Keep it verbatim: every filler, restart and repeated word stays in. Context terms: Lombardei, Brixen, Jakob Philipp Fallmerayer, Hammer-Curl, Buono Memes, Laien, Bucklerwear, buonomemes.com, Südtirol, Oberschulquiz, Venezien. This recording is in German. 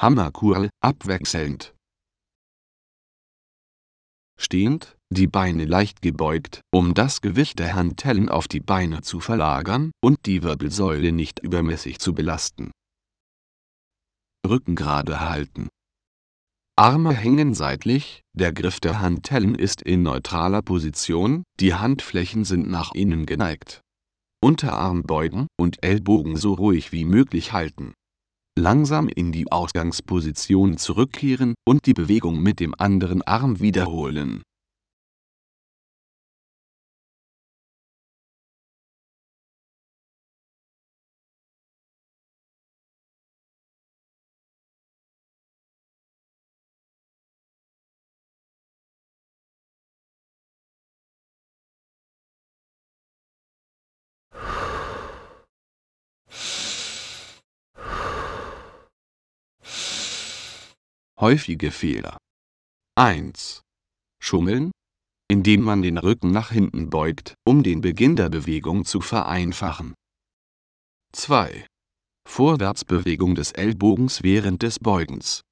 Hammer-Curl, abwechselnd. Stehend, die Beine leicht gebeugt, um das Gewicht der Handtellen auf die Beine zu verlagern und die Wirbelsäule nicht übermäßig zu belasten. Rücken gerade halten. Arme hängen seitlich, der Griff der Handtellen ist in neutraler Position, die Handflächen sind nach innen geneigt. Unterarm beugen und Ellbogen so ruhig wie möglich halten. Langsam in die Ausgangsposition zurückkehren und die Bewegung mit dem anderen Arm wiederholen. Häufige Fehler. eins. Schummeln, indem man den Rücken nach hinten beugt, um den Beginn der Bewegung zu vereinfachen. zwei. Vorwärtsbewegung des Ellbogens während des Beugens.